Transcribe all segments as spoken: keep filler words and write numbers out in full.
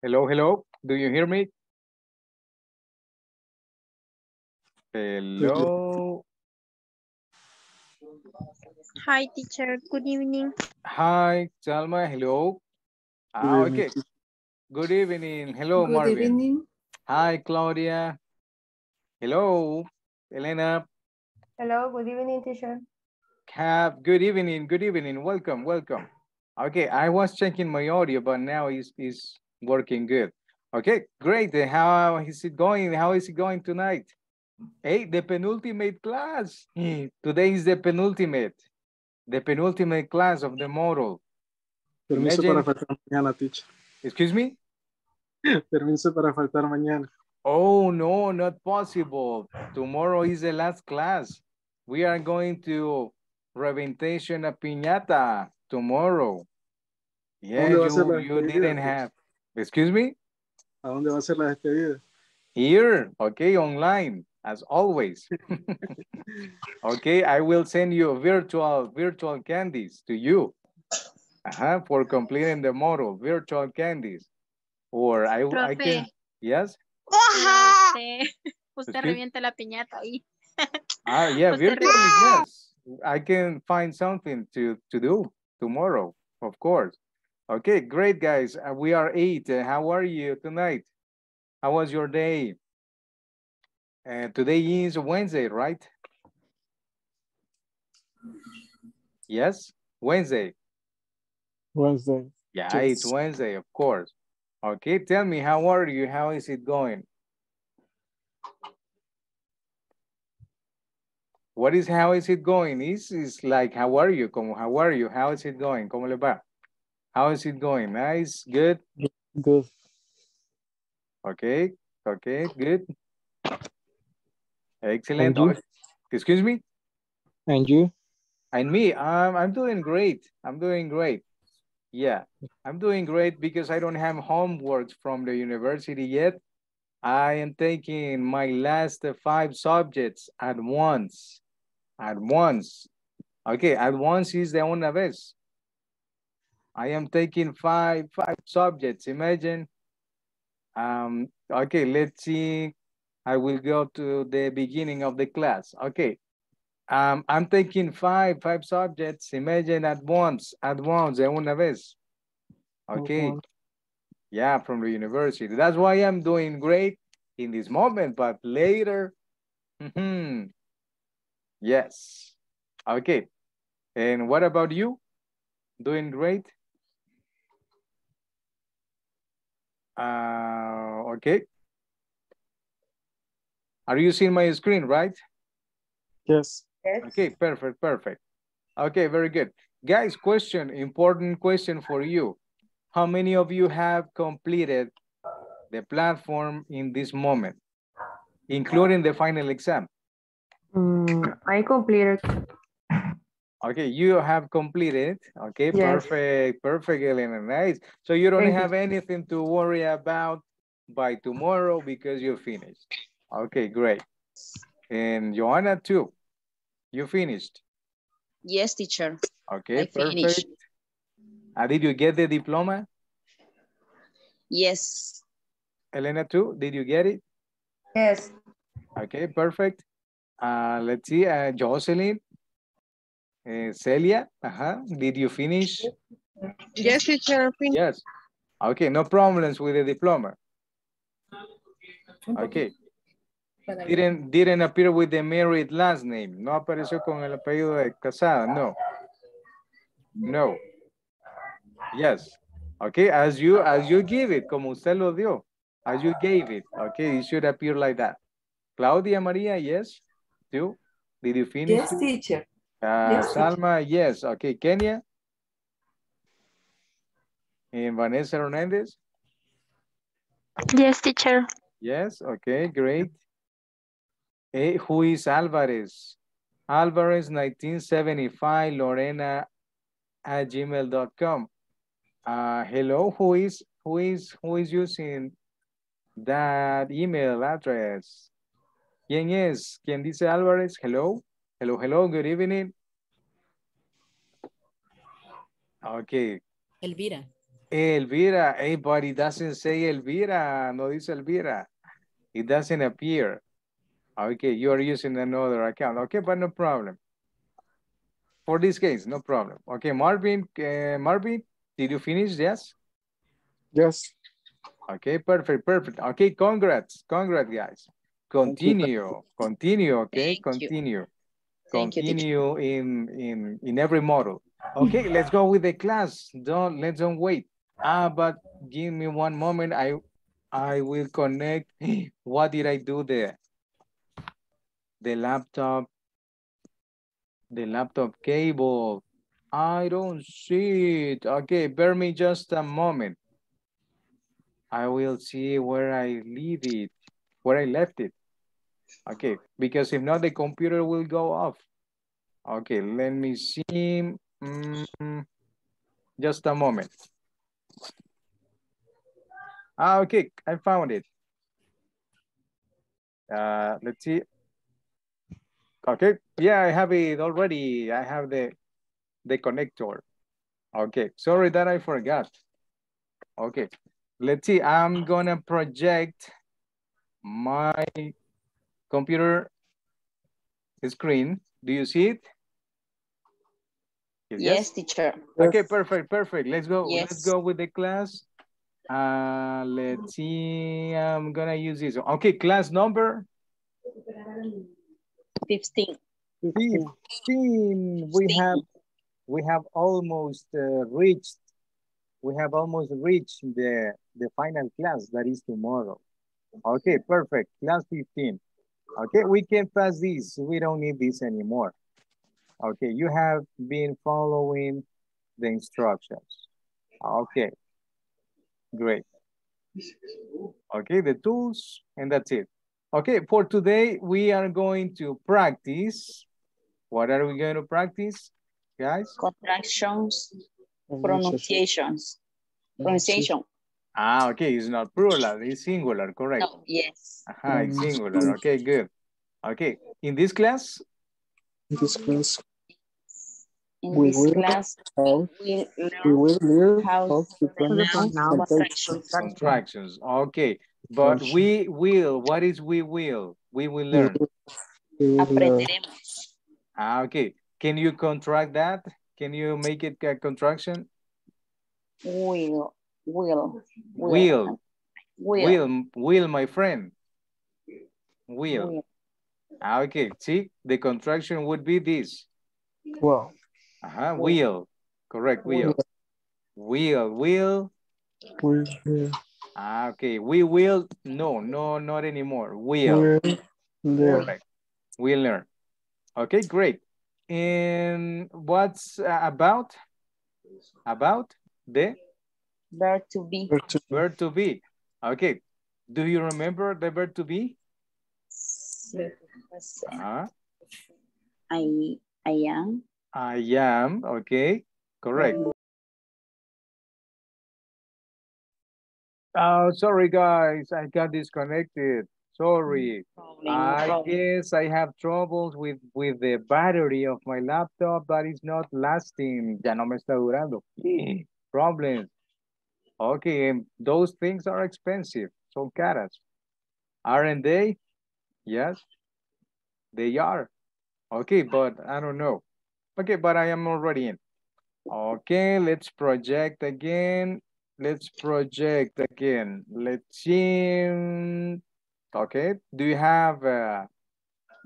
Hello, hello. Do you hear me? Hello. Hi, teacher. Good evening. Hi, Salma. Hello. Ah, okay. Good evening. Hello, Good Marvin. Good evening. Hi, Claudia. Hello, Elena. Hello. Good evening, teacher. Have good evening. Good evening. Welcome. Welcome. Okay, I was checking my audio, but now it's, it's working good. Okay, great. How is it going? How is it going tonight? Hey, the penultimate class. Today is the penultimate. The penultimate class of the model. Permiso Imagine... para faltar mañana, teacher. Excuse me? Permiso para faltar mañana. Oh, no, not possible. Tomorrow is the last class. We are going to Reventation a Piñata tomorrow. Yeah, you, you didn't have. Excuse me? ¿A dónde va a ser la despedida? Here, okay, online, as always. Okay, I will send you virtual virtual candies to you uh-huh, for completing the model, virtual candies. Or I, I can, yes? Usted reviente la piñata ahí. Ah, yeah, virtually, yes. I can find something to, to do tomorrow, of course. Okay, great, guys. Uh, we are eight. Uh, how are you tonight? How was your day? Uh, today is Wednesday, right? Yes, Wednesday. Wednesday. Yeah, yes. It's Wednesday, of course. Okay, tell me, how are you? How is it going? What is, how is it going? It's, it's like, how are you? Como, how are you? How is it going? Como le va? How is it going? Nice, good? Good. Okay, okay, good. Excellent. Oh, excuse me? And you? And me, um, I'm doing great. I'm doing great. Yeah, I'm doing great because I don't have homeworks from the university yet. I am taking my last five subjects at once. At once. Okay, at once is de una vez. I am taking five five subjects. Imagine. Um, okay, let's see. I will go to the beginning of the class. Okay. Um, I'm taking five five subjects. Imagine at once, at once, de una vez. Okay. Okay. Yeah, from the university. That's why I'm doing great in this moment, but later. Mm-hmm. Yes. Okay. And what about you? Doing great? Uh, okay. Are you seeing my screen, right? Yes. Yes. Okay, perfect, perfect. Okay, very good. Guys, question, important question for you. How many of you have completed the platform in this moment, including the final exam? Mm, I completed. Okay, you have completed. Okay, yes. Perfect, perfect, Elena, nice. So you don't Thank have you. anything to worry about by tomorrow because you finished. Okay, great. And Joanna too, you finished? Yes, teacher. Okay, I perfect. Finished. Uh, did you get the diploma? Yes. Elena too, did you get it? Yes. Okay, perfect. Uh, let's see, uh, Jocelyn. Uh, Celia, uh-huh. Did you finish? Yes, teacher. Yes. Okay, no problems with the diploma. Okay. Didn't didn't appear with the married last name. No apareció con el apellido de casada. No. No. Yes. Okay, as you as you give it, como usted lo dio, as you gave it. Okay, it should appear like that. Claudia Maria, yes. You? Did you finish? Yes, it? teacher. Uh, yes, Salma, yes. Okay, Kenya. And Vanessa Hernandez. Yes, teacher. Yes, okay, great. Hey, who is Alvarez? Alvarez nineteen seventy-five, Lorena at gmail dot com. Uh, hello, who is, who is, who is using that email address? ¿Quién es? ¿Quién dice Alvarez? Hello. Hello, hello, good evening. Okay. Elvira. Elvira. Hey, but it doesn't say Elvira. No dice Elvira. It doesn't appear. Okay, you are using another account. Okay, but no problem. For this case, no problem. Okay, Marvin, uh, Marvin, did you finish? Yes? Yes. Okay, perfect, perfect. Okay, congrats. Congrats, guys. Continue, continue, okay? Thank continue. You. Continue you, in, in, in every model. Okay, let's go with the class. Don't, let's don't wait. Ah, but give me one moment. I, I will connect. What did I do there? The laptop, the laptop cable. I don't see it. Okay, bear me just a moment. I will see where I leave it, where I left it. Okay, because if not, the computer will go off. Okay, let me see. Mm-hmm. Just a moment. Ah, okay, I found it. Uh, let's see. Okay, yeah, I have it already. I have the, the connector. Okay, sorry that I forgot. Okay, let's see. I'm gonna project my computer screen. Do you see it? Yes, yes teacher. Okay, perfect, perfect. Let's go. Yes. Let's go with the class. Uh, let's see. I'm gonna use this. Okay, class number fifteen. Fifteen. We have we have almost uh, reached. We have almost reached the the final class that is tomorrow. Okay, perfect. Class fifteen. Okay, we can pass this. We don't need this anymore. Okay, you have been following the instructions. Okay, great. Okay, the tools, and that's it. Okay, for today, we are going to practice. What are we going to practice, guys? Contractions, pronunciations. Pronunciation. Ah, okay, it's not plural, it's singular, correct? No, yes. Aha, it's singular, okay, good. Okay, in this class? In this class, In we, this will class how, we will learn how, how to pronounce contractions. contractions. Okay, but we will, what is we will? We will learn. Aprenderemos. Ah, okay, can you contract that? Can you make it a contraction? Will, will, will, will, will, will my friend, will. will. Okay, see, the contraction would be this. Well. Uh-huh, will. Correct, will. Will, will. will. will. Ah, okay, we will. No, no, not anymore. Will. will. Correct. We'll learn. Okay, great. And what's uh, about? About the? Verb to be. Verb to be. Okay, do you remember the verb to be? Uh-huh. I I am. I am, okay, correct. Oh, sorry guys, I got disconnected. Sorry. Probably I probably. guess I have troubles with, with the battery of my laptop that is not lasting. Ya no me está durando. Problems. Okay, and those things are expensive. So caras. Aren't they? Yes, they are. Okay, but I don't know. Okay, but I am already in. Okay, let's project again. Let's project again. Let's see. Okay, do you have, uh,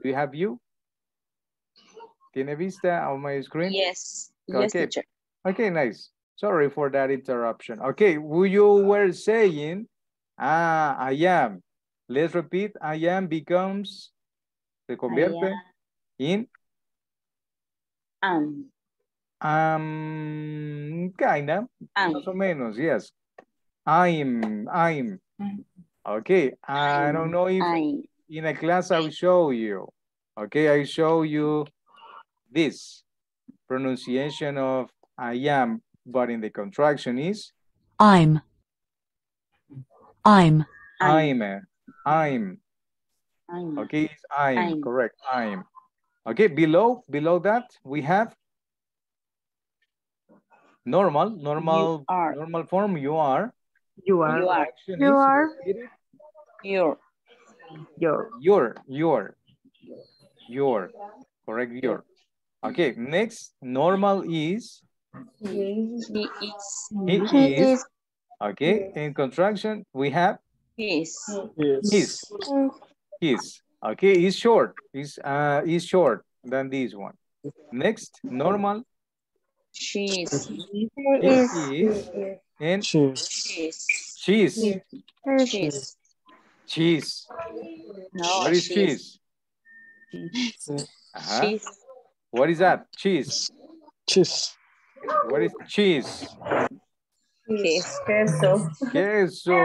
do you have view? Tiene vista on my screen? Yes, okay. Yes, teacher. Okay, nice. Sorry for that interruption. Okay, you were saying, ah, I am. Let's repeat, I am becomes, se convierte in? Am. Um. Um, kinda, um. más o menos, yes. I'm, I'm. Okay, I'm, I don't know if I'm. in a class I'll show you. Okay, I show you this pronunciation of I am, but in the contraction is? I'm. I'm. I'm. I'm. I'm. I'm. Okay, it's I'm. I'm. Correct. I'm. Okay, below, below that we have normal, normal, normal form, you are. You are. You are. You are. Your. Your. Your. Your. Your. Correct, your. Okay, next, normal is. He is. He is. He is. Okay, in contraction, we have. His. His. His. Okay, is short. Is uh is short than this one. Next, normal. She is. She is. And she is. She is. She is. She is. What is cheese? Uh-huh. What is that? Cheese. Cheese. What is cheese? Cheese. Queso. Queso.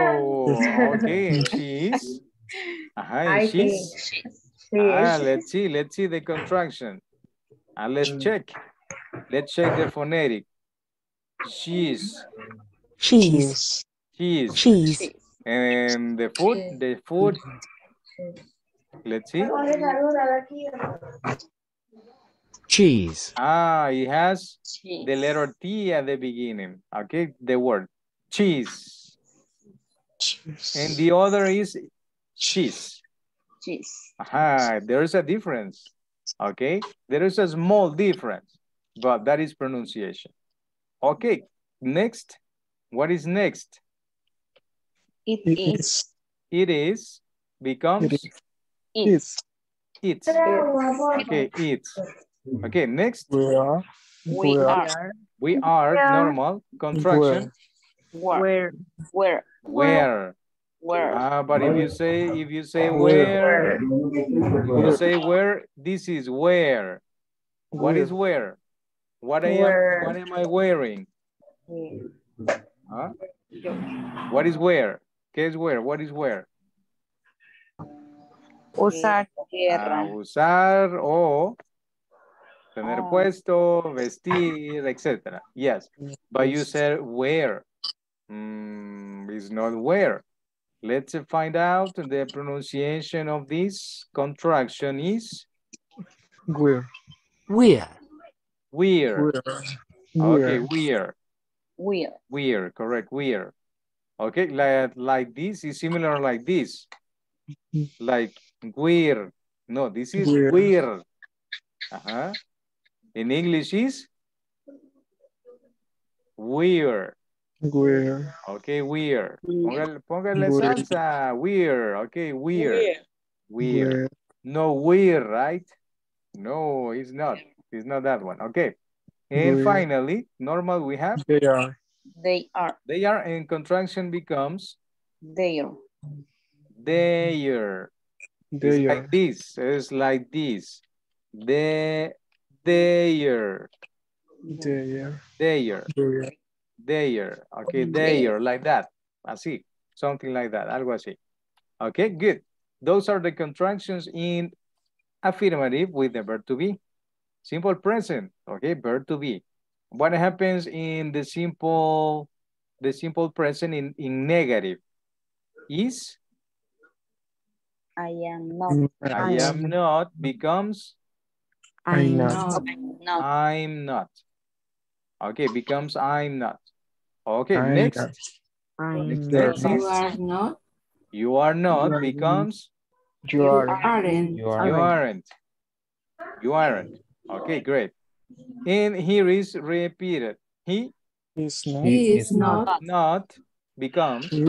Okay, cheese. Uh-huh, cheese. Ah, let's see. Let's see the contraction. And let's check. Let's check the phonetic. Cheese. Cheese. Cheese. Cheese. And the food, the food. Let's see. Cheese. Ah, it has cheese. The letter T at the beginning. Okay, the word cheese. Cheese. And the other is cheese. Cheese. Aha, there is a difference. Okay, there is a small difference, but that is pronunciation. Okay, next. What is next? It is. It is becomes. It is. It's. It's. Okay, it's. Okay, next. We are. We are. We are normal contraction. Where? Where? Where? Where? Ah, but if you say, if you say where, if you say where, this is where. What is where? What I am, what am I wearing? Huh? What is where? ¿Qué es where? What is where? Usar. Ah, usar o tener oh. puesto, vestir, et cetera. Yes, but you said where. Mm, it's not where. Let's find out the pronunciation of this contraction is where. Where. Where. Okay, where. Where. Where, correct, where. Okay, like, like this is similar like this. Like where. No, this is where. Where. Uh-huh. In English is where. Where. Okay, where. Póngale, póngale salsa. Where. Okay, where. Where. No, where, right? No, it's not. It's not that one. Okay. And where. Finally, normal we have. They are. They are. They are, and contraction becomes. They are. They are. They are. Like this. It's like this. They, they are. They are. They are. They are. Okay, they are. Like that. Así. Something like that. Algo así. Okay, good. Those are the contractions in affirmative with the verb to be. Simple present. Okay, verb to be. What happens in the simple, the simple present in, in negative is? I am not. I am not becomes? I'm not. not. I'm not. Okay, becomes I'm not. Okay, I'm next. Not. I'm next not. You are not. You are not you becomes? You aren't. You aren't. You aren't. Okay, great. And here is repeated. He is not. He is not. Not becomes. He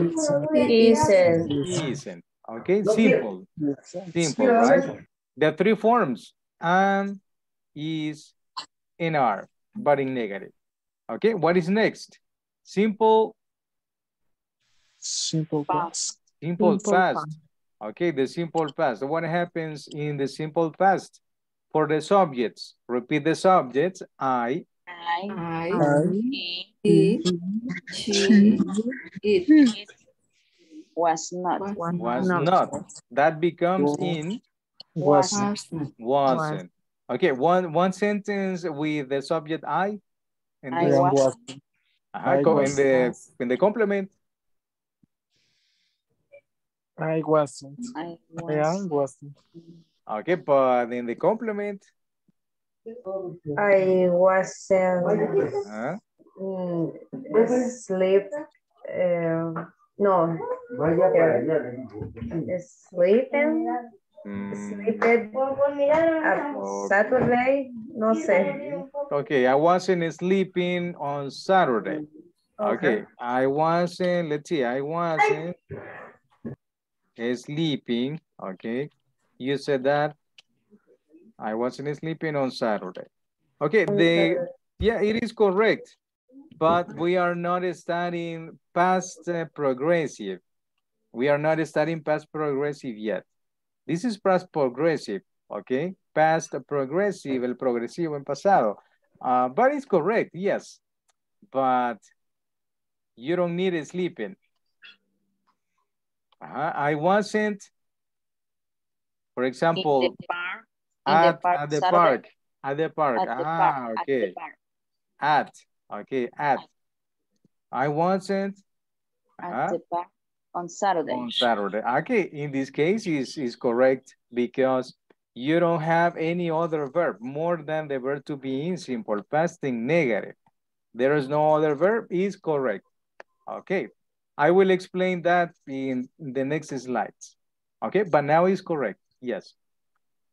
isn't. He isn't. Okay, simple. Simple, right? The three forms. Am, is, and are, but in negative. Okay, what is next? Simple. Simple past. Simple past. Okay, the simple past. What happens in the simple past? For the subjects, repeat the subjects. I, I, I, I it, she, it, it was not. Was, was not. not. That becomes in wasn't. Wasn't. wasn't. Okay, one one sentence with the subject I, and I was. I was. In the in the complement. I wasn't. I wasn't. I wasn't. Okay, but in the complement. I wasn't. Huh? Mm, sleep. Uh, no. Sleeping. Mm. Sleeped on Saturday. No sé. Okay, I wasn't sleeping on Saturday. Okay, okay. I wasn't, let's see, I wasn't sleeping. Okay, you said that I wasn't sleeping on Saturday. Okay, they, yeah, it is correct, but we are not studying past uh, progressive. We are not studying past progressive yet. This is past progressive, okay? Past progressive, el progresivo en pasado. Uh, but it's correct, yes. But you don't need it sleeping. Uh-huh. I wasn't, for example, in the park, at, in the park, at the park. At the park. At the ah, park. Okay. At, the park. At. Okay. At. At. I wasn't. Uh-huh. At the park. On Saturday. On Saturday. Okay, in this case is is correct because you don't have any other verb more than the verb to be in simple past in negative. There is no other verb, is correct. Okay, I will explain that in the next slides. Okay, but now is correct. Yes.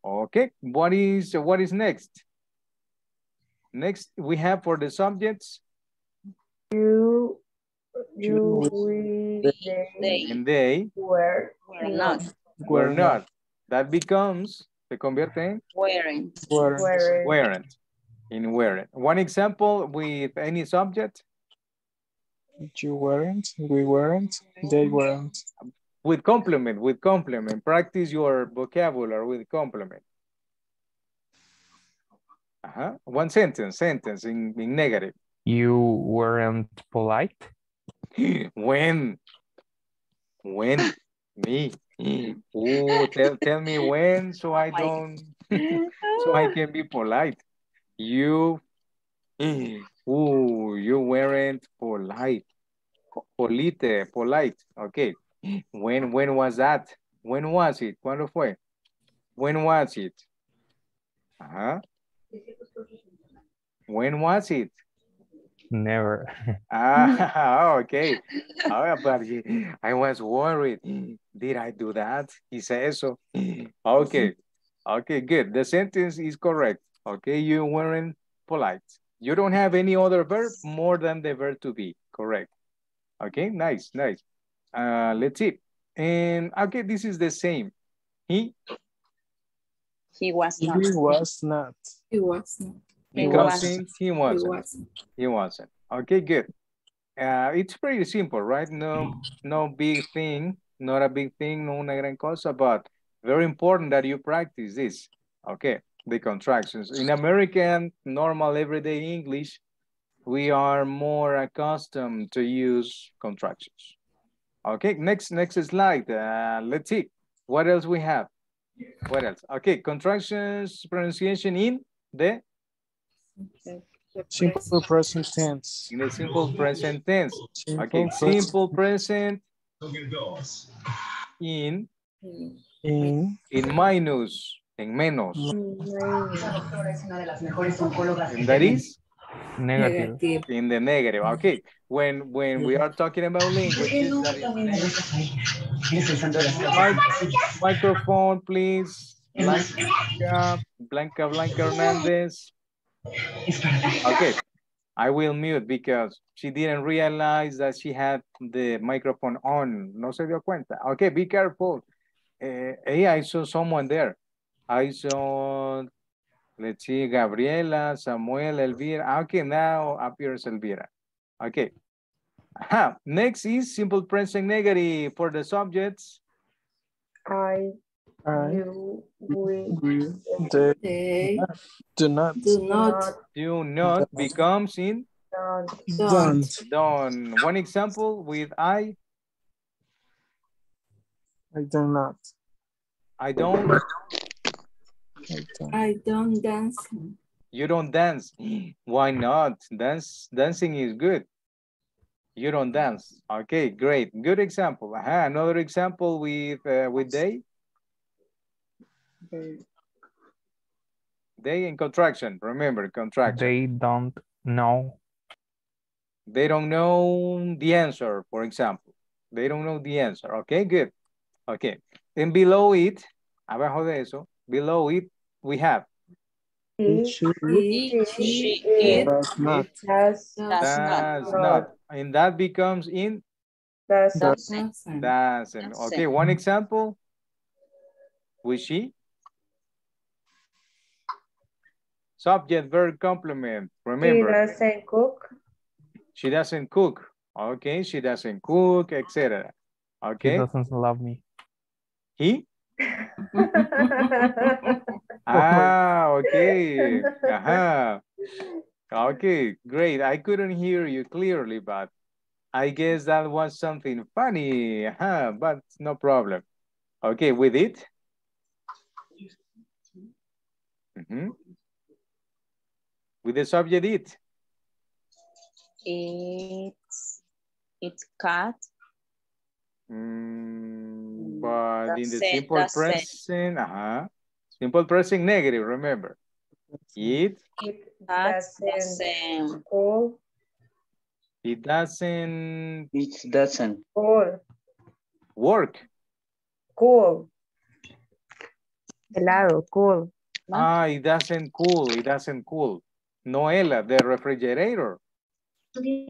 Okay, what is what is next? Next we have for the subjects. You You, we, they, and they were, were not. Were not. That becomes, se convierte en? Weren't. Weren't. Weren't. In weren't. One example with any subject? You weren't, we weren't, they weren't. With complement, with complement. Practice your vocabulary with complement. Uh-huh. One sentence, sentence in, in negative. You weren't polite. When, when, me, oh, tell, tell me when so I don't, so I can be polite. You, oh, you weren't polite, polite, polite, okay. When, when was that? When was it? ¿Cuándo fue? When was it? Uh-huh. When was it? Never. Ah, okay. Oh, but I was worried. Did I do that? Hice eso. Okay. Okay, good. The sentence is correct. Okay, you weren't polite. You don't have any other verb more than the verb to be. Correct. Okay, nice, nice. Uh, let's see. And okay, this is the same. He? He was not. He was not. He was not. Because he wasn't. He wasn't. He wasn't. He wasn't. Okay, good. Uh, it's pretty simple, right? No, no big thing, not a big thing, no una gran cosa, but very important that you practice this. Okay, the contractions. In American, normal, everyday English, we are more accustomed to use contractions. Okay, next, next slide. Uh, let's see. What else we have? What else? Okay, contractions, pronunciation in the... Okay. Simple present tense. In the simple present tense. Simple okay, present. Simple present in in in minus, en menos. And that is negative. negative. In the negative. Okay. When when we are talking about languages, microphone, please. Blanca, Blanca, Blanca Hernandez. Okay, I will mute because she didn't realize that she had the microphone on. No se dio cuenta. Okay, be careful. Uh, hey, I saw someone there. I saw, let's see, Gabriela, Samuel, Elvira. Okay, now appears Elvira. Okay. Aha. Next is simple present negative for the subjects. I. I, you, we, we they, they, do not, do not, do not becomes in, don't, don't. One example with I, I do not, I don't, I don't, I don't dance. You don't dance. Why not? Dance, dancing is good. You don't dance. Okay, great, good example. Aha, another example with uh, with they. They, they in contraction, remember contraction. They don't know. They don't know the answer, for example. They don't know the answer. Okay, good. Okay. Then below it, abajo de eso, below it, we have. It, she, it, she, it, it does not. It does, does not. not. And that becomes in? Doesn't. Doesn't. Doesn't. Okay, one example. With she? Subject, verb, complement. Remember. She doesn't cook. She doesn't cook. Okay, she doesn't cook, et cetera. Okay. He doesn't love me. He? ah, okay. Uh-huh. Okay, great. I couldn't hear you clearly, but I guess that was something funny. Uh-huh. But no problem. Okay, with it. Mm-hmm. With the subject it. It's it's cat. Mm, but that's in the simple it, present, uh-huh. Simple present negative, remember. It, it doesn't, doesn't cool. It doesn't it doesn't cool. work. Cool. Hello, cool. Ah, it doesn't cool, it doesn't cool. Noela, the refrigerator.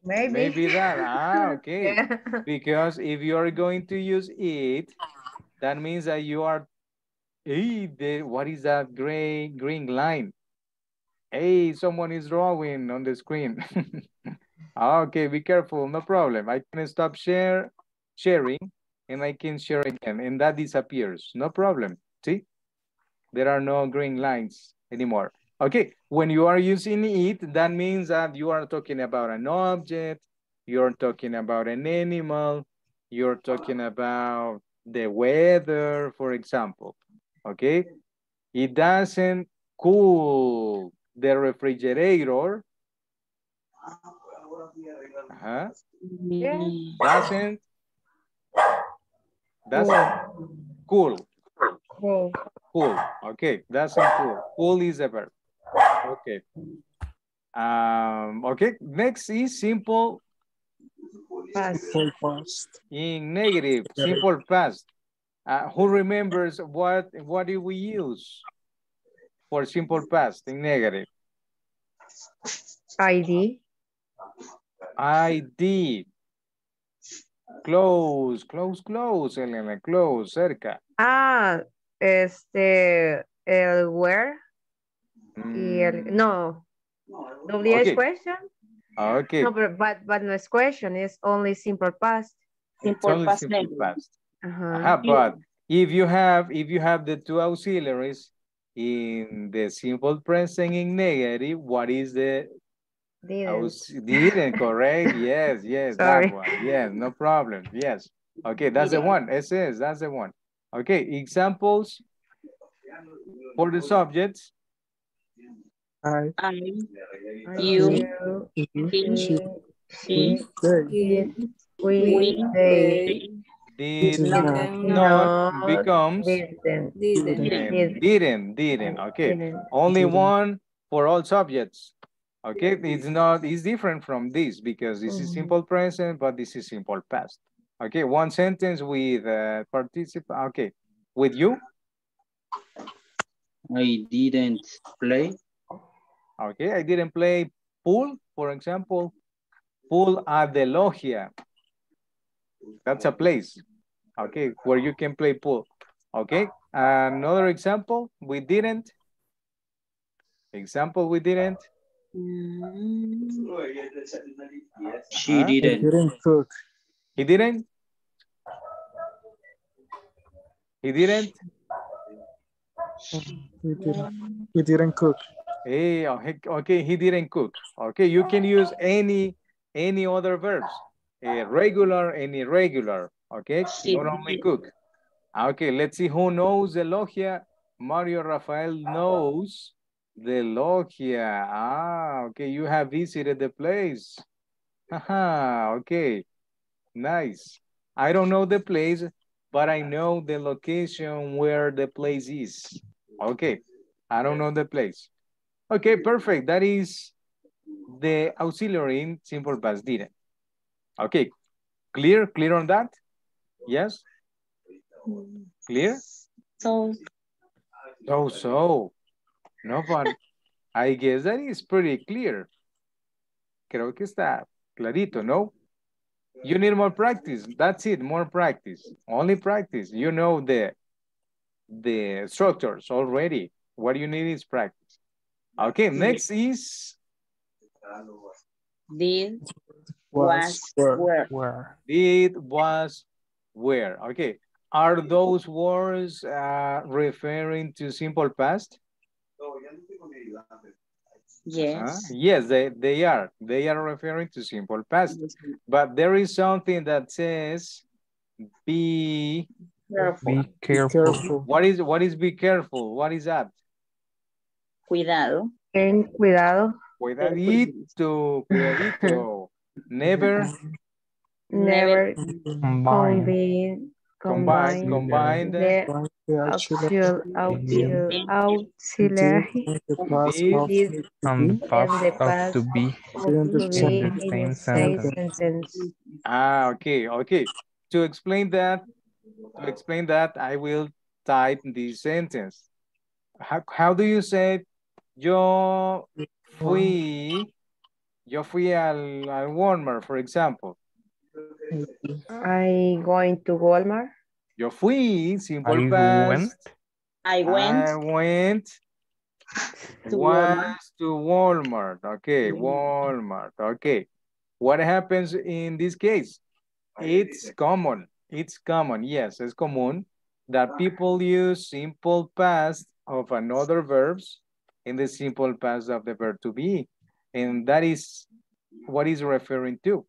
Maybe. Maybe that, ah, okay. Yeah. Because if you are going to use it, that means that you are, hey, the, what is that gray, green line? Hey, someone is drawing on the screen. Okay, be careful, no problem. I can stop share, sharing and I can share again and that disappears, no problem, see? There are no green lines anymore. Okay, when you are using it, that means that you are talking about an object, you're talking about an animal, you're talking about the weather, for example, okay? It doesn't cool the refrigerator. Uh-huh. Doesn't, doesn't cool. Cool, okay, doesn't cool. Cool is a verb. Okay. Um, okay, next is simple past. Simple past. In negative, simple past. Uh, who remembers what, what did we use for simple past in negative? I D. I D. Close, close, close, Elena, close, cerca. Ah, este, el where? Mm. No, W H okay. question. Okay. No, but but my question is only simple past. Simple only past. Simple past. Uh-huh. Uh-huh, but if you have if you have the two auxiliaries in the simple present in negative, what is the didn't, didn't correct? Yes, yes, that one. Yes, no problem. Yes. Okay, that's didn't. the one. It says that's the one. Okay, examples for the subjects. I, I, you, you, you she, she, we, they, did not, not becomes, didn't, didn't, didn't, didn't. Okay, didn't, only didn't. One for all subjects, okay, it's not, it's different from this because this mm-hmm. is simple present, but this is simple past. Okay, one sentence with uh, participant, okay, with you. I didn't play. Okay, I didn't play pool, for example. Pool at the loggia. That's a place, okay, where you can play pool. Okay, another example, we didn't. Example, we didn't. She didn't. He didn't cook. He didn't? He didn't? He didn't, he didn't cook. Hey, okay, he didn't cook. Okay, you can use any any other verbs, uh, regular and irregular. Okay, not only cook. Okay, let's see who knows the loggia. Mario Rafael knows the loggia. Ah, okay, you have visited the place. Haha, okay, nice. I don't know the place, but I know the location where the place is. Okay, I don't know the place. Okay, perfect. That is the auxiliary in simple past didn't. Okay, clear, clear on that? Yes? Clear? So. Oh, so. No, but I guess that is pretty clear. Creo que está clarito, no? You need more practice. That's it, more practice. Only practice. You know the, the structures already. What you need is practice. Okay, next is... Did, was, were. were. Did, was, were. Okay, are those words uh, referring to simple past? Yes. Uh, yes, they, they are. They are referring to simple past. But there is something that says be careful. Be careful. Be careful. What is what is be careful? What is that? Cuidado. Ten cuidado. Cuidadito. Cuidadito. Never. Never. Combine. Combine. Combine. The auxiliary. Auxiliary. And the past to be in the same sentence. Ah, okay, okay. To explain that, to explain that, I will type this sentence. How, how do you say yo fui, yo fui al, al Walmart, for example? I going to Walmart. Yo fui, simple I past. Went. I went. I went. To was Walmart. To Walmart. Okay, Walmart. Okay. What happens in this case? It's common. It's common. Yes, it's common that people use simple past of another verbs in the simple past of the verb to be. And that is what is referring to.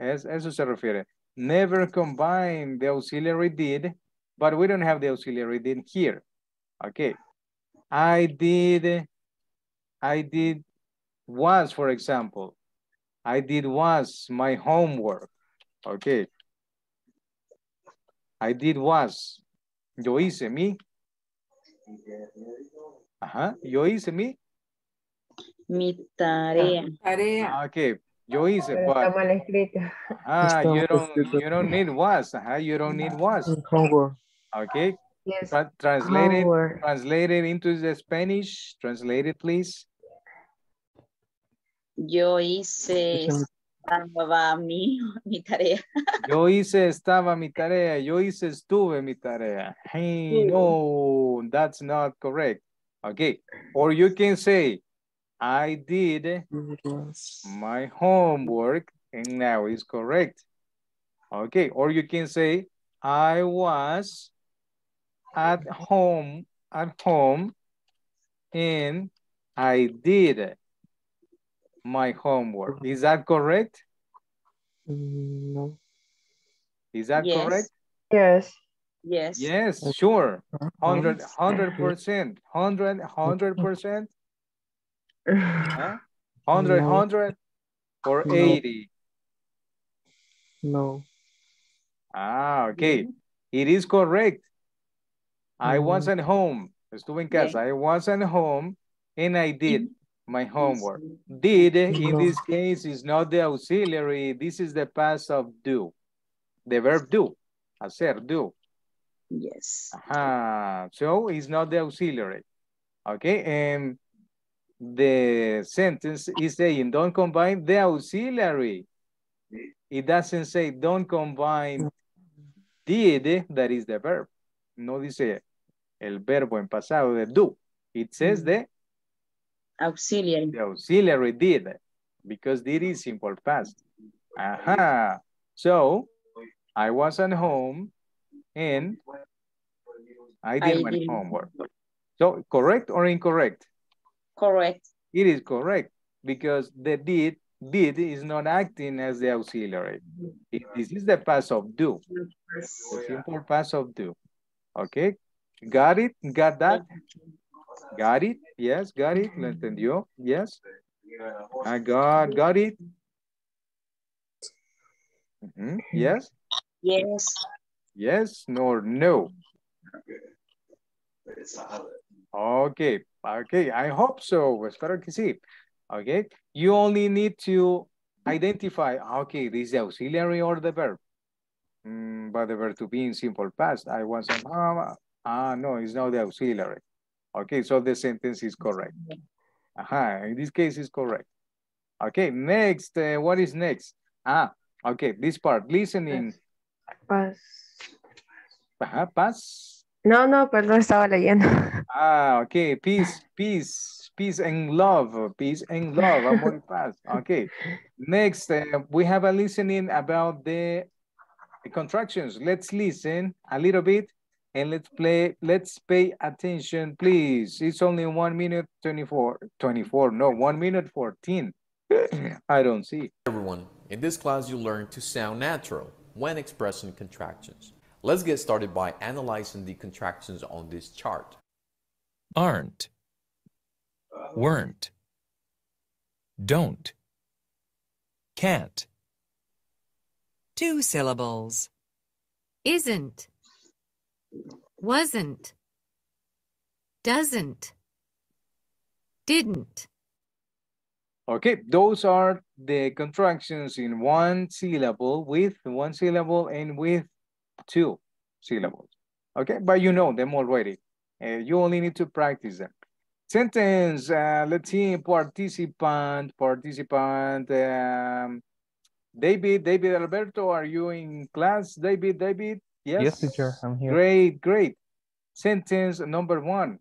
Eso, eso se refiere. Never combine the auxiliary did, but we don't have the auxiliary did here. Okay. I did, I did was, for example. I did was my homework. Okay. I did was. Yo hice mi. Ajá. Yo hice mi. Mi tarea. Tarea. Okay. Yo hice, pero but... Está mal escrito. Ah, you don't, you don't need was. Uh-huh. You don't need was. Okay. Yes. But translate it, translate it into the Spanish. Translate it, please. Yo hice, estaba mi, mi tarea. Yo hice, estaba mi tarea. Yo hice, estuve mi tarea. Hey, no, that's not correct. Okay. Or you can say, I did my homework and now it's correct. Okay, or you can say I was at home at home and I did my homework. Is that correct? No. Is that yes. correct? Yes. Yes. Yes, sure. Hundred hundred percent. Hundred hundred percent. Huh? one hundred, no. one hundred, or no. eighty? No. Ah, okay. Mm-hmm. It is correct. Mm-hmm. I was at home. Estuve en casa. Yeah. I was at home and I did my homework. Yes. Did, in no. this case, is not the auxiliary. This is the past of do. The verb do. Hacer, do. Yes. Uh-huh. So it's not the auxiliary. Okay. And the sentence is saying don't combine the auxiliary. It doesn't say don't combine did, that is the verb. No dice el verbo en pasado de do. It says the auxiliary. The auxiliary did, because did is simple past. Aha. So I was at home and I did I my did. homework. So correct or incorrect? Correct. It is correct because the did did is not acting as the auxiliary. It, this is the past of do. The simple past of do. Okay. Got it? Got that? Got it? Yes, got it. ¿Lo entendió? Yes. I got got it. Mm-hmm. Yes. Yes. Yes, nor no. Okay. Okay, I hope so. Espero que sí. Okay, you only need to identify, okay, this is the auxiliary or the verb. Mm, but the verb to be in simple past, I want some, ah, ah, no, it's not the auxiliary. Okay, so the sentence is correct. Aha, in this case is correct. Okay, next, uh, what is next? Ah, okay, this part, listening. Pass. Ajá, pass. No, no, perdón, estaba leyendo. Ah, okay, peace, peace, peace and love, peace and love, amor y paz. Okay, next, uh, we have a listening about the contractions. Let's listen a little bit and let's play, let's pay attention, please. It's only one minute twenty-four, twenty-four, no, one minute fourteen. I don't see. Everyone, in this class you learn to sound natural when expressing contractions. Let's get started by analyzing the contractions on this chart. Aren't, weren't, don't, can't. Two syllables. Isn't, wasn't, doesn't, didn't. Okay, those are the contractions in one syllable, with one syllable and with two syllables. Okay, but you know them already. Uh, you only need to practice them. Sentence, uh, let's see, participant, participant. Um, David, David Alberto, are you in class? David, David? Yes, yes, teacher, I'm here. Great, great. Sentence number one.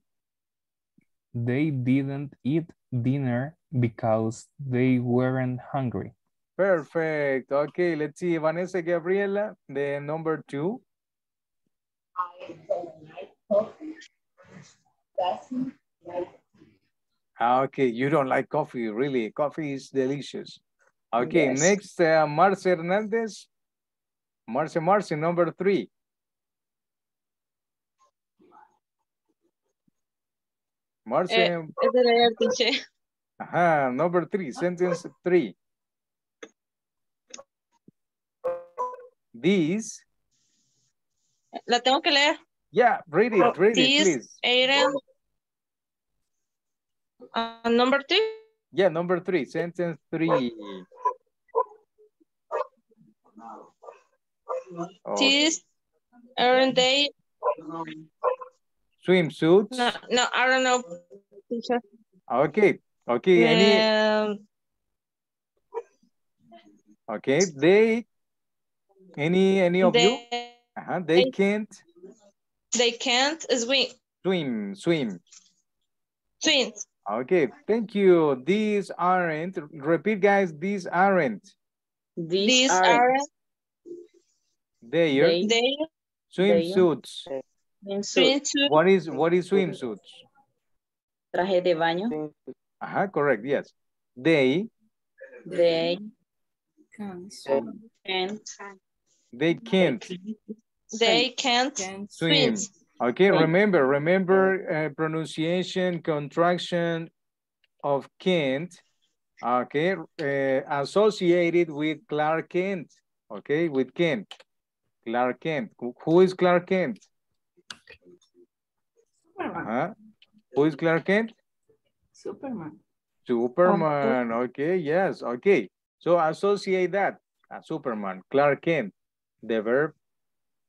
They didn't eat dinner because they weren't hungry. Perfect. Okay, let's see. Vanessa Gabriela, the number two. I don't like coffee. Doesn't like coffee. Okay, you don't like coffee, really. Coffee is delicious. Okay, yes. Next, uh, Marce Hernandez. Marce, Marce, number three. Marce. Eh, Aha, number three, sentence three. These. La tengo que leer. Yeah, read it, read it, please. Aaron, uh, number two? Yeah, number three, sentence three. Oh. These, aren't they? Swimsuits? No, no, I don't know. Okay, okay. Any? Um, okay, they, any any of they, you? Uh-huh, they, they can't? They can't swim. Swim, swim. Swim. Okay, thank you. These aren't, repeat guys, these aren't. These, these aren't. aren't. They are they, swimsuits. They, swimsuit. What is what is swimsuits? Traje de baño. Aha, correct. Yes. They. They. Can't. They can't. They can't swim. swim. Okay. Remember, remember uh, pronunciation, contraction of can't. Okay, uh, associated with Clark Kent. Okay, with Kent. Clark Kent. Who is Clark Kent? Superman. Uh-huh. Who is Clark Kent? Superman. Superman. Okay, yes. Okay. So associate that. Uh, Superman. Clark Kent. The verb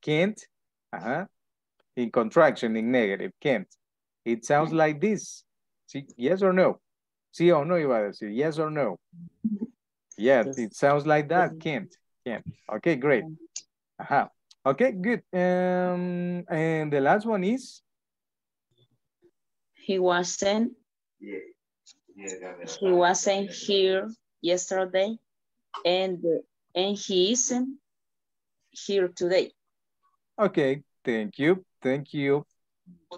Kent. Uh-huh. In contraction, in negative. Kent. It sounds like this. See, yes or no? Sí o no, iba a decir. Yes or no? Yes, it sounds like that. Kent. Kent. Okay, great. Aha. Okay, good. Um, and the last one is? He wasn't. Yeah. Yeah, he wasn't here yesterday, and and he isn't here today. Okay, thank you, thank you,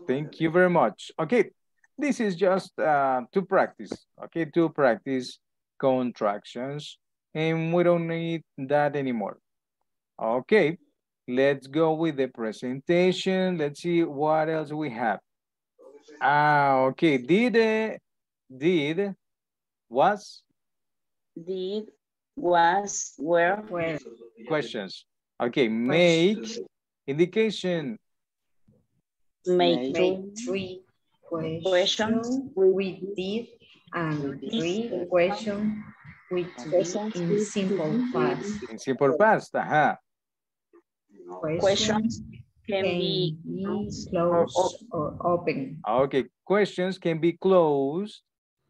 thank you very much. Okay, this is just uh, to practice. Okay, to practice contractions, and we don't need that anymore. Okay, let's go with the presentation. Let's see what else we have. Ah, okay. Did, uh, did, was? Did, was, where, where? Questions. Okay, make, indication. Make, make three questions. We did, And three questions with be in simple past. In simple past, aha. Questions can be closed or open. Okay, questions can be closed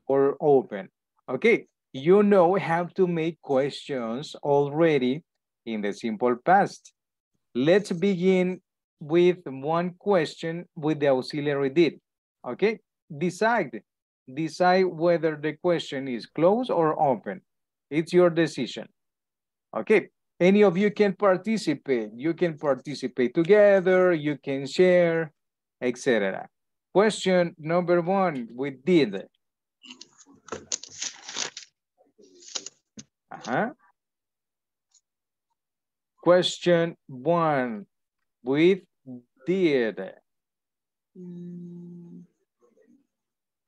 or open. Okay, you know how to make questions already in the simple past. Let's begin with one question with the auxiliary did. Okay, decide. Decide whether the question is closed or open. It's your decision. Okay, any of you can participate. You can participate together, you can share, et cetera. Question number one, we did. Uh-huh. Question one, with did.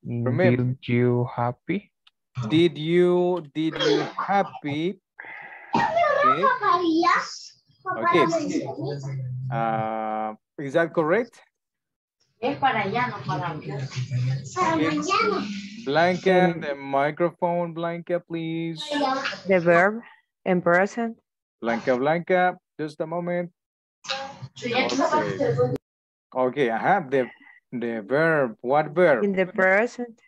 Remember, did you happy? Did you, did you happy? Okay. Okay. Uh, is that correct? Okay. Blanca, the microphone, Blanca, please. The verb in present. Blanca, Blanca, just a moment. Okay, okay, I have the the verb. What verb? In the present.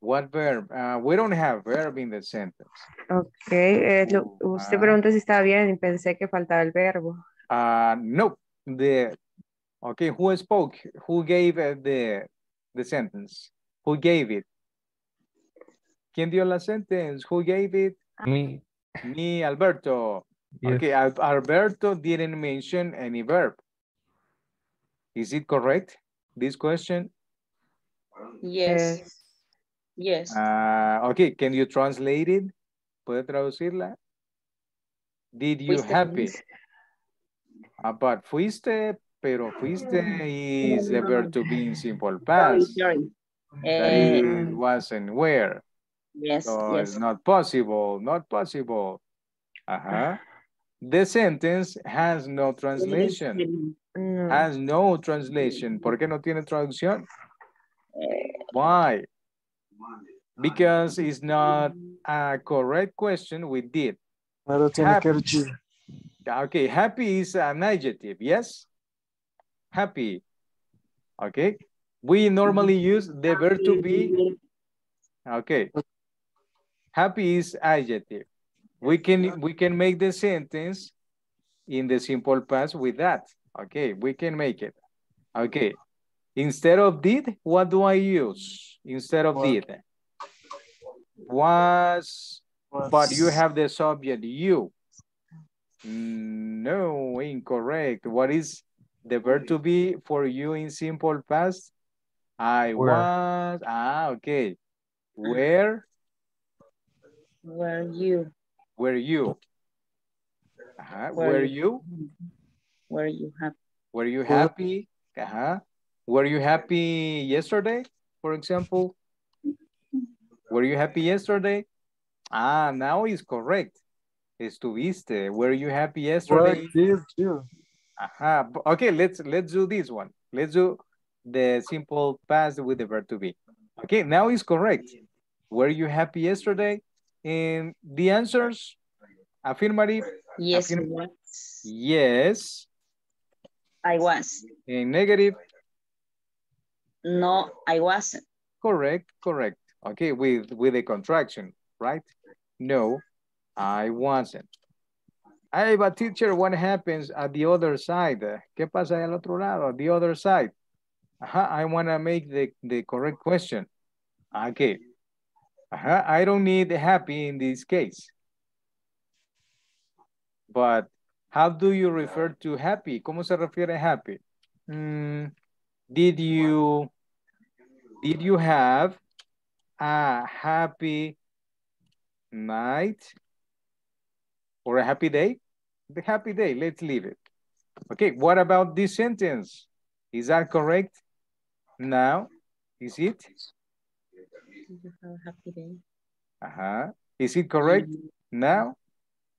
What verb? Uh, we don't have verb in the sentence. Okay. Eh, lo, usted uh, preguntó si estaba bien y pensé que faltaba el verbo. Uh, no. The, okay, who spoke? Who gave uh, the, the sentence? Who gave it? ¿Quién dio la sentence? Who gave it? Me. Me, Alberto. Yes. Okay, Al Alberto didn't mention any verb. Is it correct? This question? Yes. Yes. Uh, okay, can you translate it? ¿Puede traducirla? Did you fuiste happy? Uh, but fuiste, pero fuiste is the verb to be in simple past. Sorry, sorry. Um, it wasn't where. Yes, so yes. It's not possible, not possible. Uh-huh. The sentence has no translation. Mm. Has no translation. ¿Por qué no tiene traducción? Why? Because it's not a correct question we did. Happy. Okay, happy is an adjective, yes? Happy. Okay. We normally use the verb to be. Okay. Happy is adjective. We can, we can make the sentence in the simple past with that. Okay, we can make it. Okay. Instead of did, what do I use? Instead of did. Was, was, but you have the subject you. No, incorrect. What is the verb to be for you in simple past? I where. was. Ah, okay. Where? Were you. Were you? Uh-huh. Were, were you? Were you happy? Were you happy? Uh-huh. Were you happy yesterday, for example? Were you happy yesterday? Ah, now is correct. Estuviste. Were you happy yesterday? Well, uh-huh. Okay, let's let's do this one. Let's do the simple past with the verb to be. Okay, now is correct. Were you happy yesterday? And the answers, affirmative. Yes, affirmative. Yes. I was. And negative. No, I wasn't. Correct, correct. Okay, with, with a contraction, right? No, I wasn't. Hey, but teacher, what happens at the other side? ¿Qué pasa del otro lado? The other side. Uh-huh, I want to make the, the correct question. Okay. Uh-huh. I don't need happy in this case. But how do you refer to happy? ¿Cómo se refiere happy? Mm, did you did you have a happy night or a happy day? The happy day, let's leave it. Okay, what about this sentence? Is that correct? Now, is it? Happy day. Uh-huh. Is it correct now?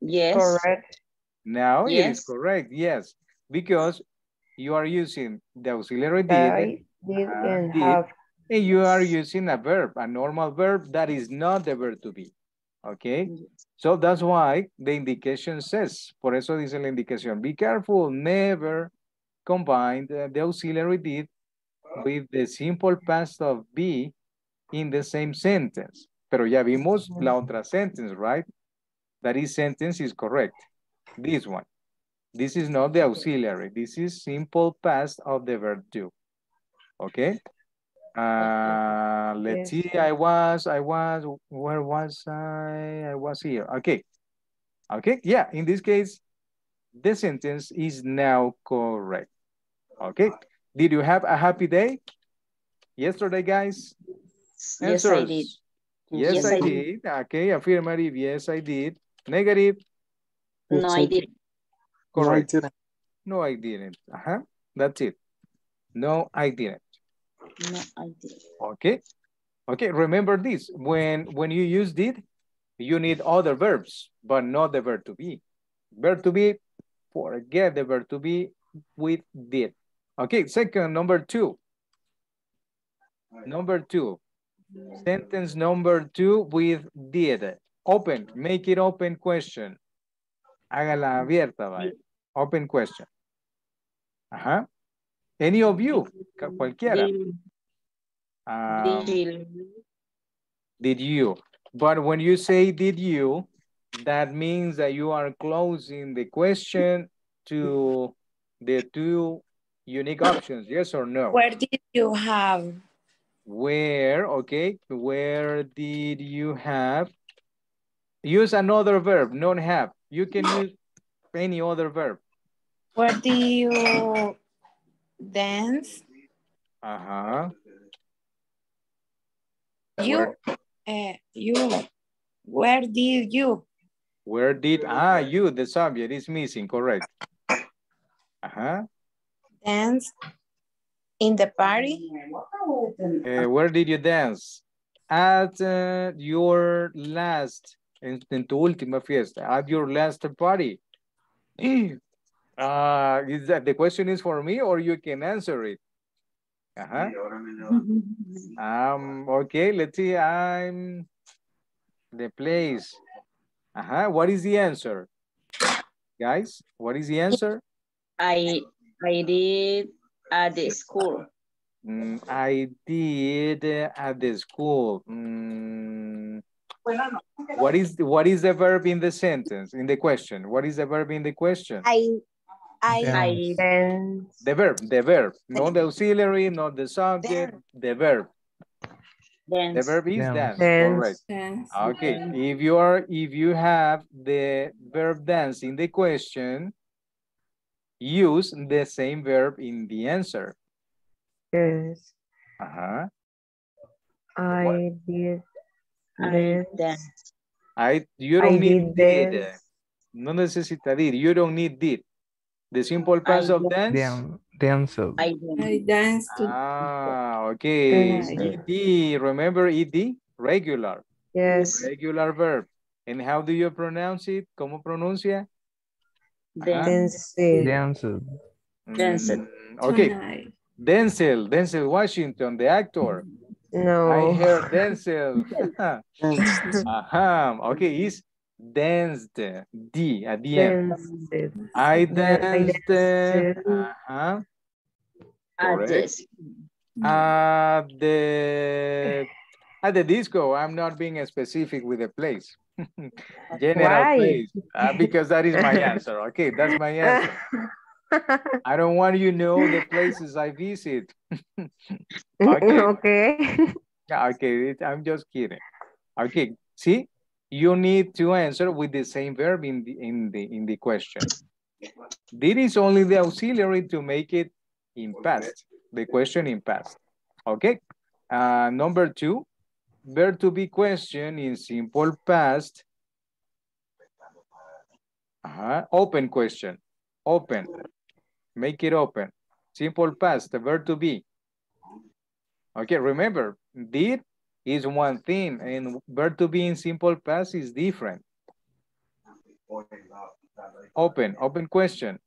Yes. Correct. Now yes. It is correct, yes. Because you are using the auxiliary did, did, uh, and, did have. you are using a verb, a normal verb that is not the verb to be. Okay, so that's why the indication says, por eso dice la indicación, be careful, never combine the, the auxiliary did with the simple past of be in the same sentence. Pero ya vimos la otra sentence, right? That is sentence is correct. This one. This is not the auxiliary. This is simple past of the verb to. Okay? Uh, let's see, I was, I was, where was I? I was here. Okay. Okay, yeah, in this case, the sentence is now correct. Okay. Did you have a happy day yesterday, guys? Yes, answers. I did. Yes, yes I, I did. did. Okay, affirmative, yes, I did. Negative. No, I didn't. Correct. No, I didn't. Uh-huh. That's it. No, I didn't. No, I didn't. Okay. Okay, remember this. When, when you use did, you need other verbs, but not the verb to be. Verb to be, forget the verb to be with did. Okay, second, number two. Number two. Sentence number two with did. Open, make it open question. Hágala abierta, vaya. Open question. Ajá. Any of you, cualquiera. Um, did you. But when you say did you, that means that you are closing the question to the two unique options, yes or no? Where did you have? Where, okay. Where did you have? Use another verb, not have. You can use any other verb. Where do you dance? Uh-huh. You, uh, you, where did you? Where did, ah, you, the subject is missing, correct. Uh-huh. Dance in the party. Uh, where did you dance? At uh, your last, en, en tu última fiesta, at your last party. Uh, is that, the question is for me or you can answer it? Uh-huh. um, okay, let's see, I'm the place. Uh-huh. What is the answer? Guys, what is the answer? I... I did at the school. Mm, I did at the school. Mm. What is what is the verb in the sentence, in the question? What is the verb in the question? I, I, I the verb, the verb, not the auxiliary, not the subject, the verb. Dance. The verb is dance. Dance. Correct. Dance. Okay. Dance. If you are, if you have the verb dance in the question, use the same verb in the answer. Yes. Uh-huh. I what? did I dance. I, you don't I need did. did. No necesita did. You don't need did. The simple past of dance. Dance. Dance. I, I danced. Ah, okay. E D. Remember E D? Regular. Yes. Regular verb. And how do you pronounce it? ¿Cómo pronuncia? Denzel. Denzel. Denzel. Okay. Tonight. Denzel. Denzel Washington, the actor. No. I heard Denzel. uh-huh. Okay, it's danced. D at the end. I danced. Uh-huh. Correct. At the, at the disco. I'm not being specific with the place. General, please, uh, because that is my answer. Okay, that's my answer. I don't want you to know the places I visit. Okay. Okay. Okay, I'm just kidding. Okay, see, you need to answer with the same verb in the in the in the question. This is only the auxiliary to make it in past. The question in past. Okay. Uh, number two. Verb to be question in simple past. Uh-huh. Open question. Open. Make it open. Simple past. The verb to be. Okay, remember, did is one thing and verb to be in simple past is different. Open. Open question.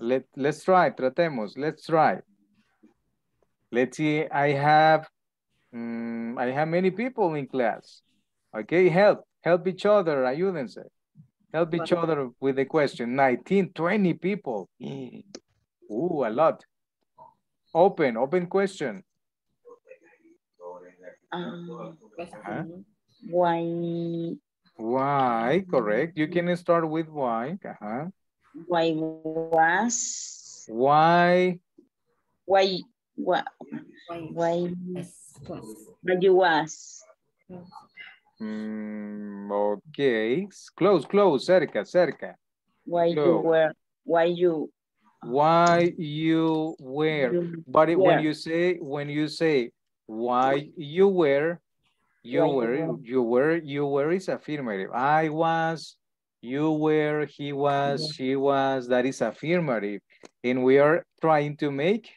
Let, let's try. Tratemos. Let's try. Let's see. I have Mm, I have many people in class. Okay, help, help each other, ayúdense. Help each other with the question. nineteen, twenty people. Ooh, a lot. Open, open question. Um, uh-huh. Why? Why, correct. You can start with why. Uh-huh. Why was? Why? Why? Why? Why you was? Mm, okay, close, close, cerca, cerca. Why so, you were? Why you? Why you were? You but it, when you say, when you say, why you were, you were, you were, you were, you were is affirmative. I was, you were, he was, yeah. she was. That is affirmative, and we are trying to make,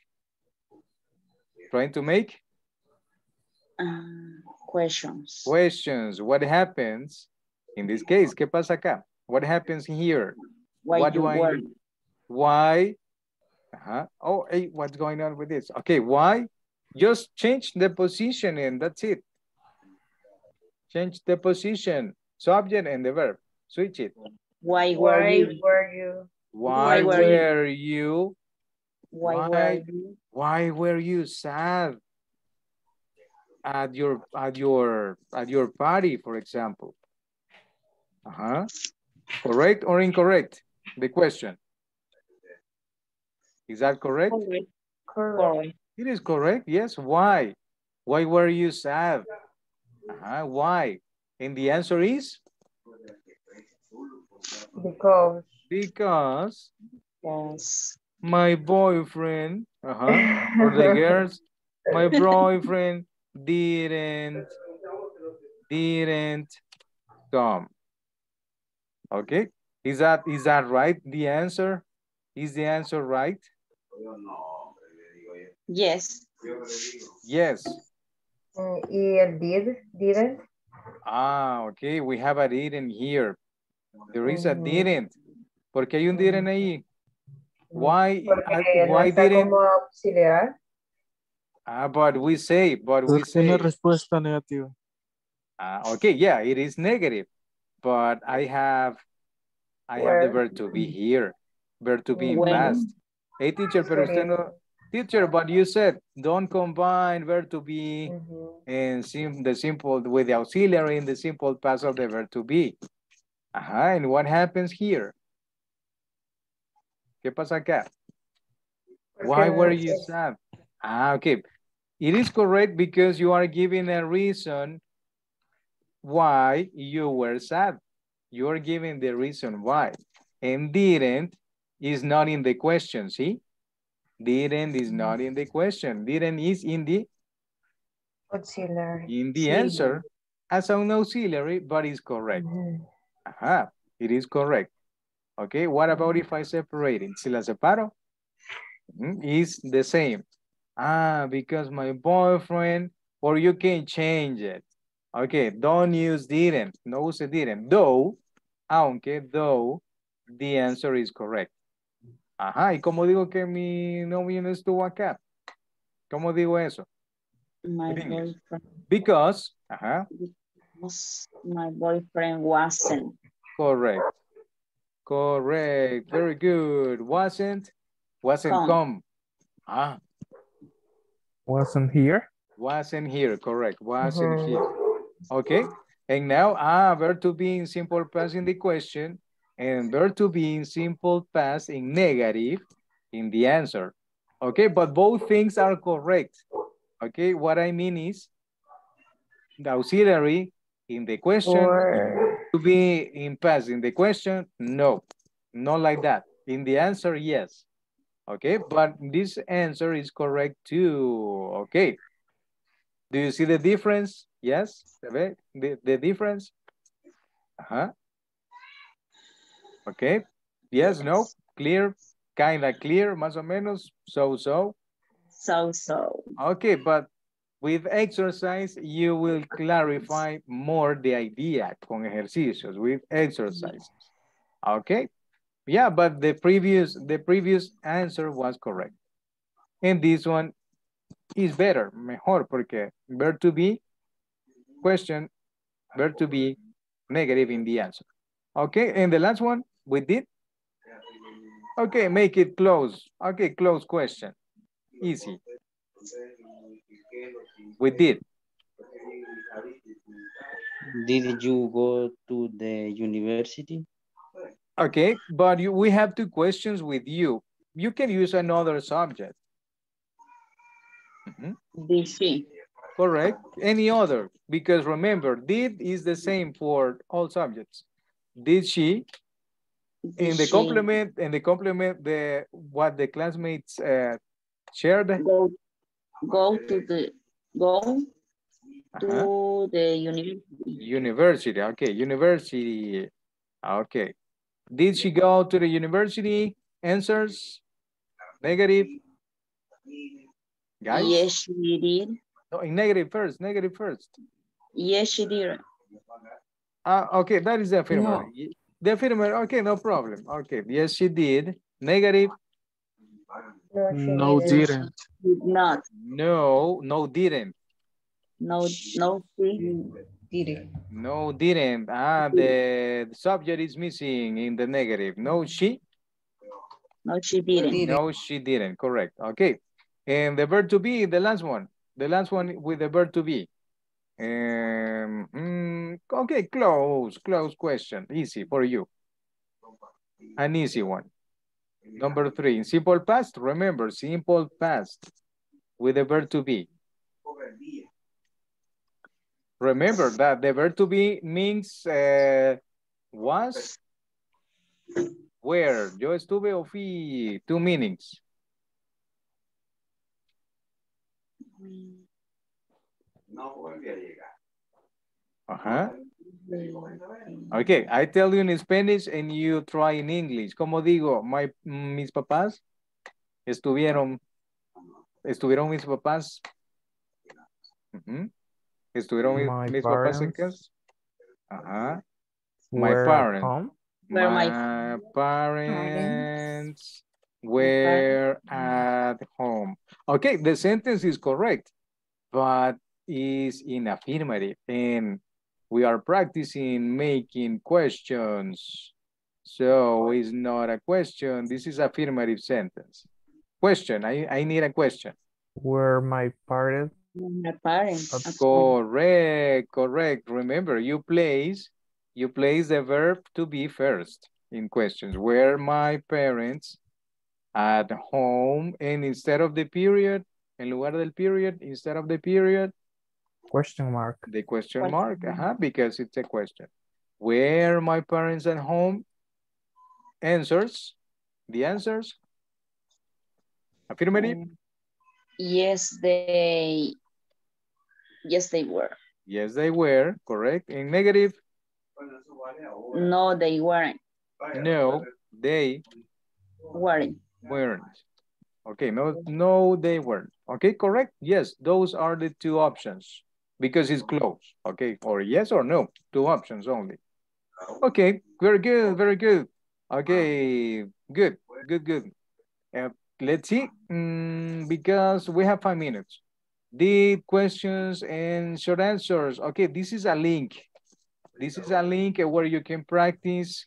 trying to make. Um. Questions. Questions. What happens in this case? ¿Qué pasa acá? What happens here? Why what do you I? Work? Why? Uh-huh. Oh, hey, what's going on with this? Okay, why? Just change the position and that's it. Change the position, subject and the verb. Switch it. Why were why you? Were you? Why, why were, were you? you? Why, why were you? Why were you sad? At your at your at your party, for example. Uh-huh. Correct or incorrect? The question. Is that correct? Correct. Correct. It is correct. Yes. Why? Why were you sad? Uh-huh. Why? And the answer is because. Because. Yes. My boyfriend. Uh-huh. For the girls, my boyfriend. Didn't, didn't come. Okay, is that is that right? The answer is the answer right? Yes. Yes. Uh, it did, didn't. Ah, okay. We have a didn't here. There is a didn't. Porque hay un didn't ahí. Why? Porque why no didn't? Como auxiliar. Ah, but we say, but we say. Una respuesta negativa. Ah, okay, yeah, it is negative, but I have, I where? have the verb to be here, verb to be when? past. Hey, teacher, pero usted no, teacher, but you said don't combine verb to be mm-hmm. and sim, the simple with the auxiliary in the simple past of the verb to be. Uh-huh, and what happens here? ¿Qué pasa acá? Why were you sad? Ah, okay. It is correct because you are giving a reason why you were sad. You are giving the reason why. And didn't is not in the question, see? Didn't is not in the question. Didn't is in the auxiliary. In the answer as an auxiliary, but it's correct. Mm-hmm. Aha, it is correct. Okay, what about if I separate it? Si la separo, is the same. Ah, because my boyfriend, or you can change it. Okay, don't use didn't, no use didn't. Though, aunque, though, the answer is correct. Ajá, ¿y cómo digo que mi novio no estuvo acá? ¿Cómo digo eso? My boyfriend. Because, ajá. Because my boyfriend wasn't. Correct. Correct, very good. Wasn't, wasn't come. come. Ah. Wasn't here. Wasn't here, correct. Wasn't mm-hmm. here. Okay. And now, ah, verb to be in simple past in the question, and verb to be in simple past in negative in the answer. Okay, but both things are correct. Okay, what I mean is the auxiliary in the question, or... to be in past in the question, no, not like that. In the answer, yes. Okay, but this answer is correct too. Okay. Do you see the difference? Yes, the, the difference? Uh-huh. Okay. Yes, no, clear, kind of clear, más o menos, so, so. So, so. Okay, but with exercise, you will clarify more the idea con ejercicios, with exercises. Okay. Yeah, but the previous the previous answer was correct. And this one is better, mejor, porque verb to be, question, verb to be, negative in the answer. Okay, and the last one we did. Okay, make it close. Okay, close question. Easy. We did. Did you go to the university? Okay, but you, we have two questions with you. You can use another subject. Mm-hmm. Did she? Correct. Any other, because remember, did is the same for all subjects. Did she? Did in the she... complement, in the complement, the what the classmates uh, shared. Go, go to the go. To uh-huh. the university. University, okay, university, okay. Did she go to the university? Answers, negative. Guys? Yes, she did. No, in negative first, negative first. Yes, she did. Ah, okay, that is the affirmative. No. The affirmative, okay, no problem. Okay, yes, she did. Negative. No, no didn't. Did not. No, no didn't. No, no, didn't. No, didn't. Ah, the subject is missing in the negative. No, she? No, she didn't. No, she didn't. Correct. Okay. And the verb to be, the last one. The last one with the verb to be. Um, mm, okay, close. Close question. Easy for you. An easy one. Number three. In simple past, remember, simple past with the verb to be. Remember that the verb to be means uh, was, where, yo estuve o fui, two meanings. No vuelve a llegar. Uh-huh. Okay, I tell you in Spanish and you try in English. Como digo, my, mis papás estuvieron, estuvieron mis papás. Uh-huh. Estuvieron mis, mis papás en casa. Ajá. My parents. Home? My, my parents, parents were at home. Okay, the sentence is correct, but is in affirmative. And we are practicing making questions. So it's not a question. This is affirmative sentence. Question, I, I need a question. Were my parents? My parents. Correct, correct. Remember, you place, you place the verb to be first in questions. Were my parents at home? And instead of the period, en lugar del period, instead of the period, question mark. The question, question mark, mark. Uh-huh, because it's a question. Were my parents at home? Answers. The answers. Affirmative. Um, yes, they. Yes, they were. Yes, they were, correct. In negative? No, they weren't. No, they weren't. Weren't. Okay, no, no, they weren't. Okay, correct. Yes, those are the two options because it's close. Okay, or yes or no, two options only. Okay, very good, very good. Okay, good, good, good. Uh, let's see, mm, because we have five minutes. Did questions and short answers. Okay, this is a link. This is a link where you can practice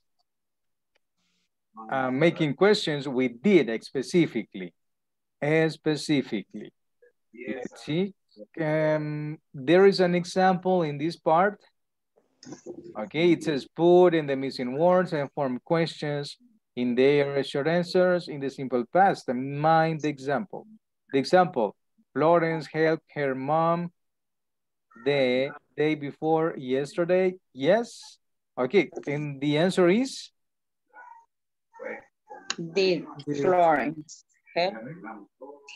uh, making questions with did specifically. And specifically. Let's see. Um, there is an example in this part. Okay, it says put in the missing words and form questions in their short answers in the simple past. And mind the example. The example. Florence helped her mom the day before yesterday. Yes. Okay. And the answer is? Did Florence help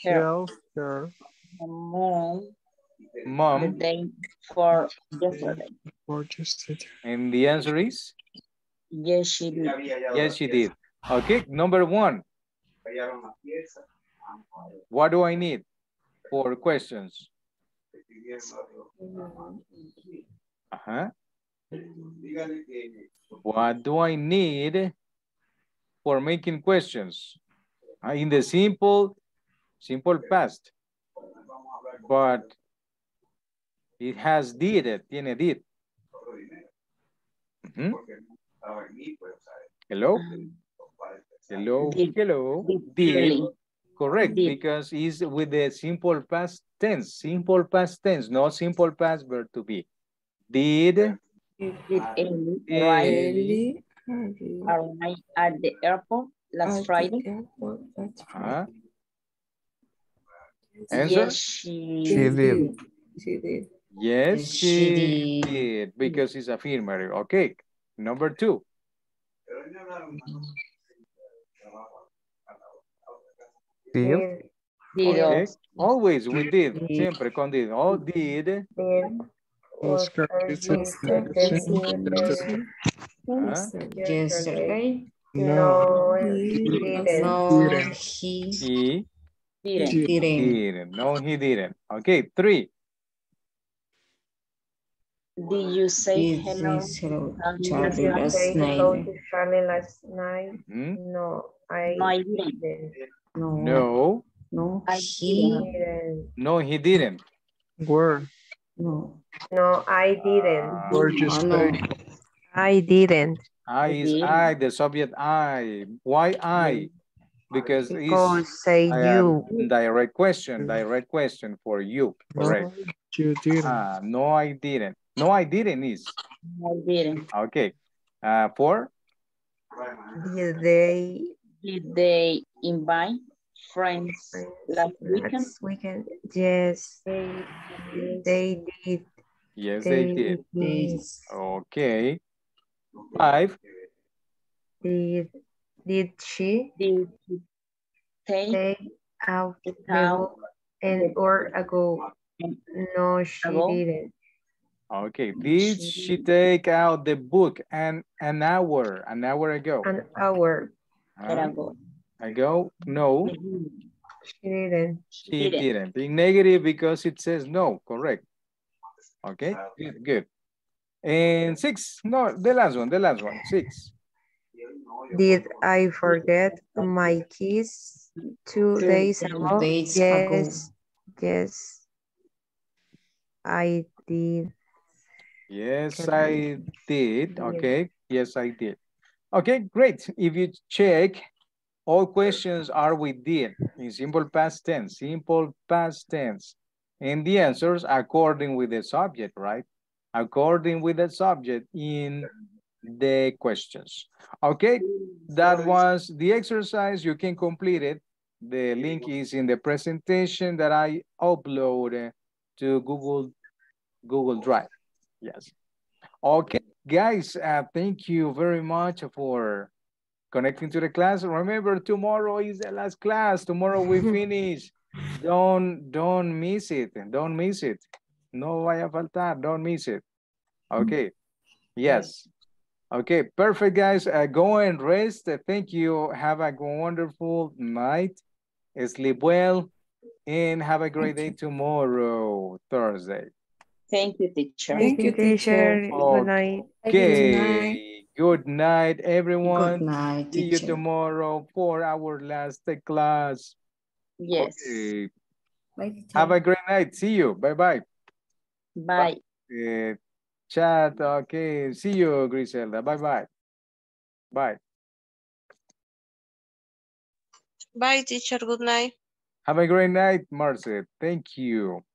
her, her mom, mom the day before yesterday? And the answer is? Yes, she did. Yes, she did. Okay. Number one. What do I need? Four questions. Uh-huh. What do I need for making questions? Uh, in the simple, simple past. but it has did it, tiene did. Mm-hmm. Hello? Hello, did. Hello, did. Did. Correct, did. Because it's with the simple past tense, simple past tense, not simple past verb to be. Did, did Riley arrive at the airport last Friday? Airport, that's Friday. Uh-huh. Answer? Yes, she, she did. did. She did. Yes, she, she did. did. Because it's affirmative. Okay. Number two. Did. Did. Okay. Always we did. did. Siempre con did. All did. Did. Yesterday. No. No. He. He. Didn't. He didn't. didn't. No, he didn't. Okay, three. Did you say Did hello? hello to Charlie last night? Hello to Charlie last night? Mm-hmm. No, I no, I didn't. didn't. No, no, no, I he didn't. No, he didn't. Were. No, no, I didn't. Uh, We're just oh, no. I didn't. I is didn't. I, the subject I. Why I? Because it's say you. direct question, direct question for you, correct? No, you didn't. Uh, no, I didn't. No, I didn't is. I didn't. Okay. Uh, four? Did they, did they invite friends last weekend? Last weekend? Yes, they, they did. Yes, they, they did. did. Okay. Five? Did Did she did take, take out the towel an hour ago? No, she ago? didn't. Okay, did she, she take out the book an, an hour, an hour ago? An hour uh, ago. Ago? No. She didn't. She didn't. Being negative because it says no, correct. Okay, good, good. And six, no, the last one, the last one, six. Did I forget my keys two, two days ago? Days yes, ago. yes, I did. Yes, I did. Okay, yes, I did. Okay, great. If you check, all questions are we did in simple past tense, simple past tense. And the answers according with the subject, right? According with the subject in the questions. Okay, that was the exercise. You can complete it. The link is in the presentation that I upload to Google Google Drive. Yes. Okay, guys, uh, thank you very much for connecting to the class. Remember, tomorrow is the last class. Tomorrow we finish. Don't don't miss it. Don't miss it. No vaya a faltar. Don't miss it. Okay. Yes. Okay, perfect, guys. Uh, go and rest. Uh, thank you. Have a wonderful night. Sleep well. And have a great thank day you. tomorrow, Thursday. Thank you, teacher. Thank, thank you, teacher. teacher. Okay. Good night. Okay. Good night, everyone. Good night, See teacher. you tomorrow for our last class. Yes. Okay. Bye, have a great night. See you. Bye-bye. Bye. Bye. Uh, Chat, okay. See you, Griselda. Bye-bye. Bye. Bye, teacher. Good night. Have a great night, Marcel. Thank you.